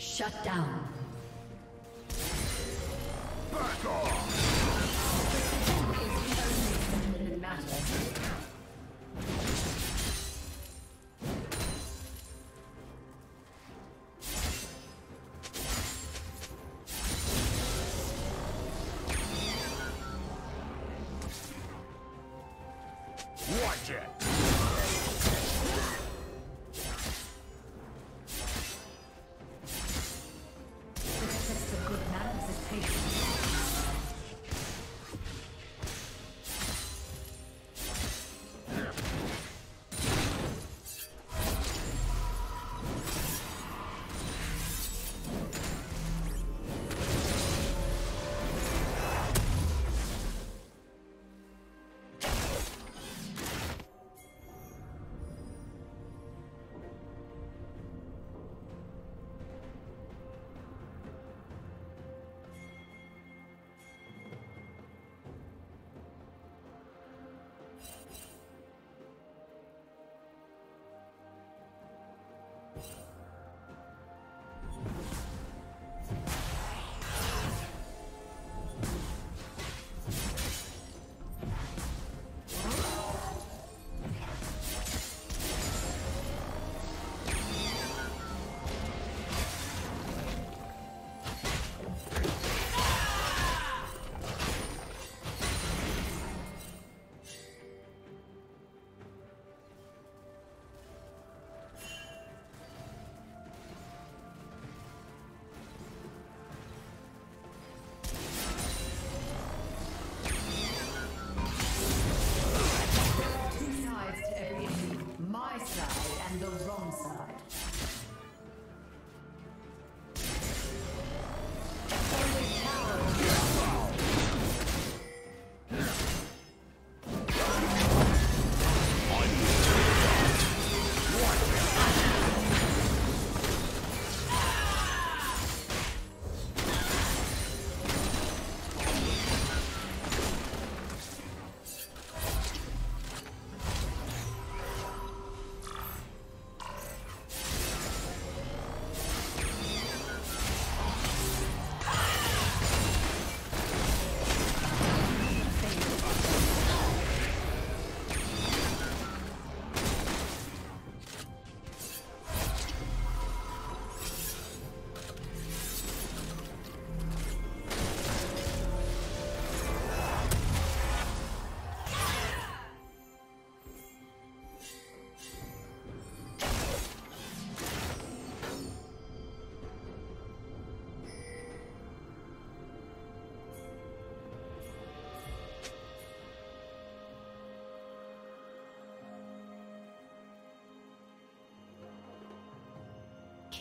Shut down. Back off! The only matter.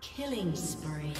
Killing spree.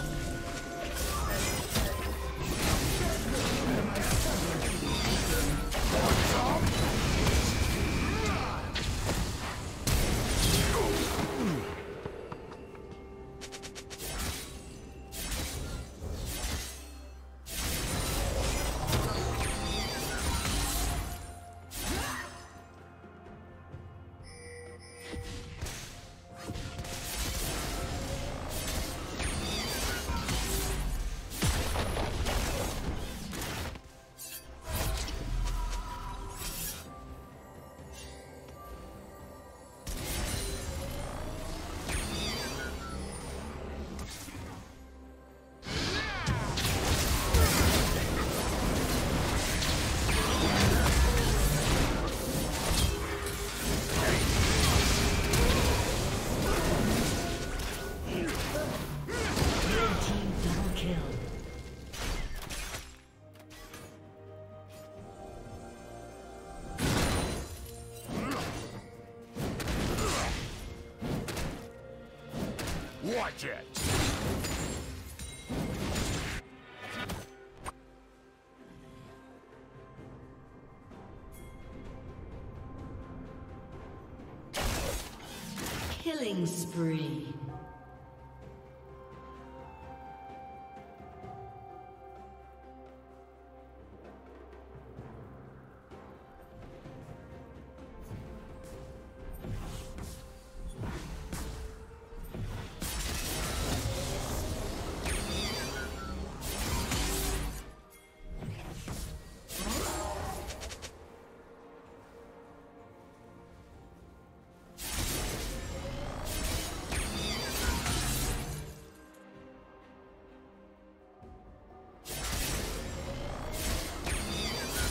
Watch it! Killing spree.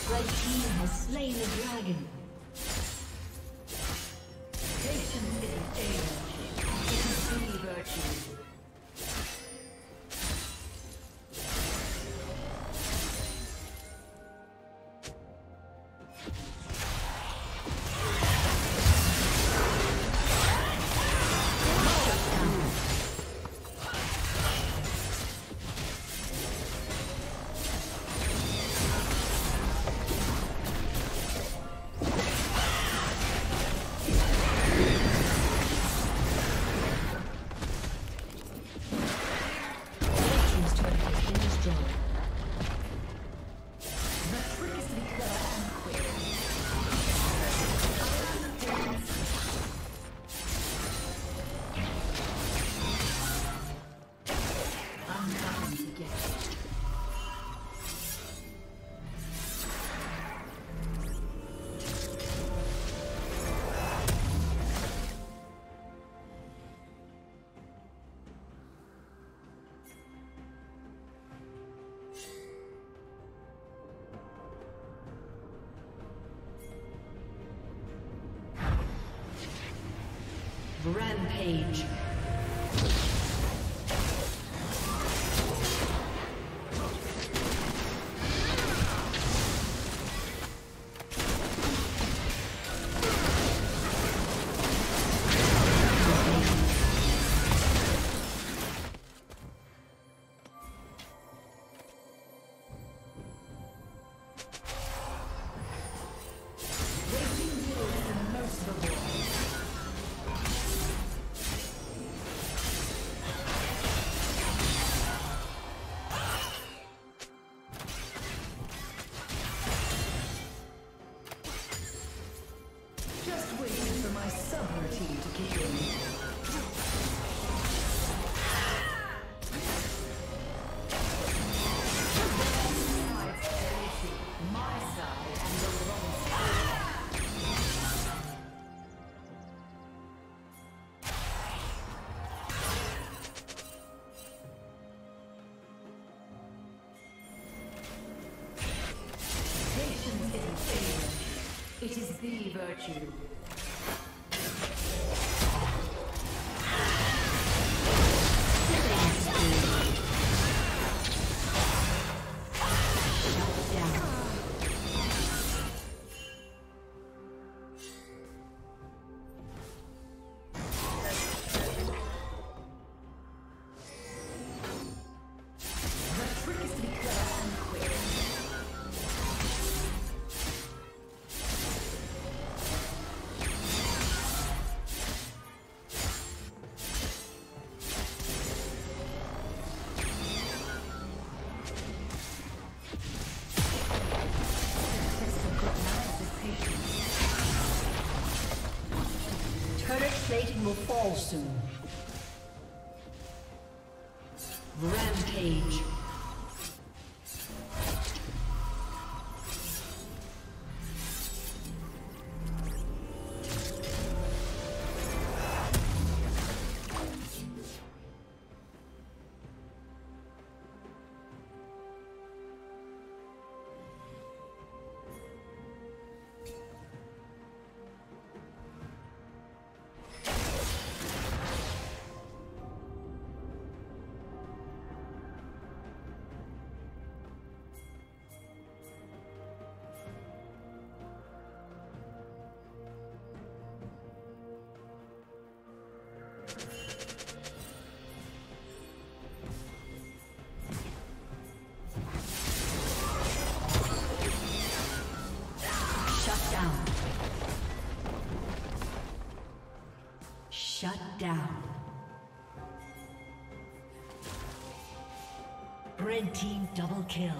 The team has slain the dragon. Patience is a danger. It is virtue. Rampage. is the virtue. Will fall soon. Rampage. Shut down. Red team double kill.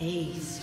Ace.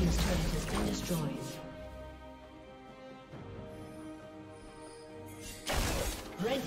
team's turret has been destroyed. Red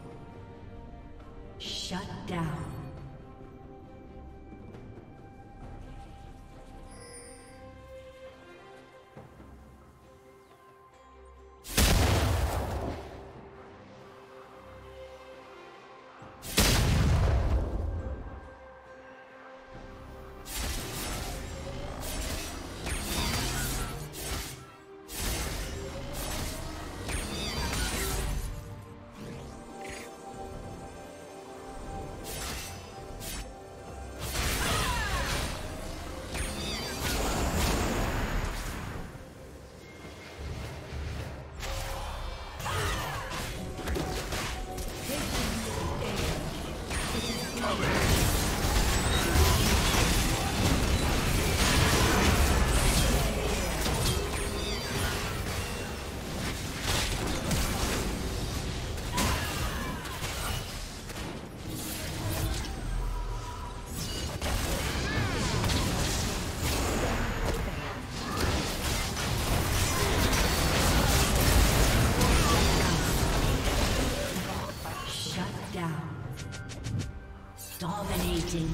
Shut down. Dominating.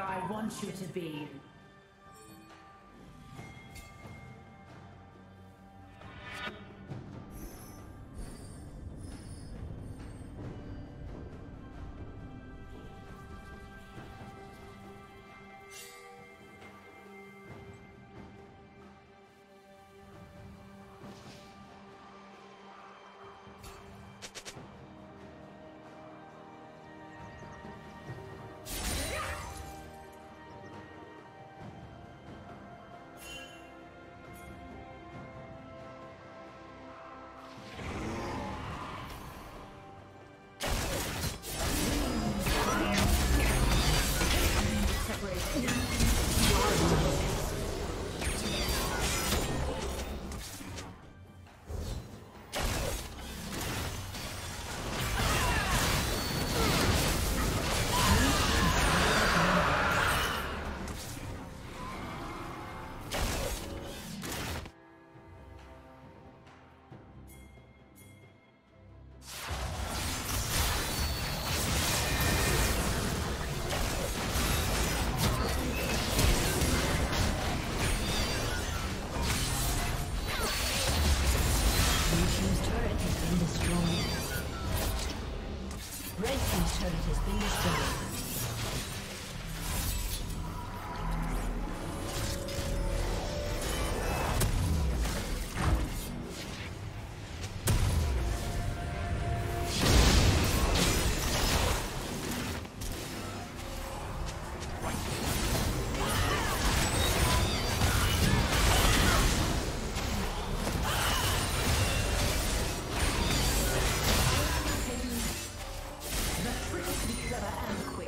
I want you to be. Quick.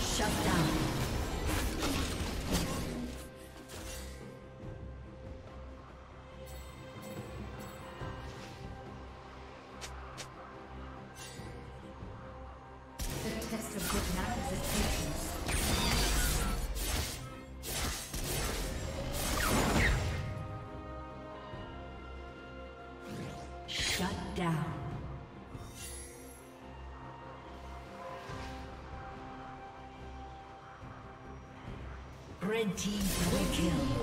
Shut down. Red team double kill.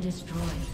Destroyed.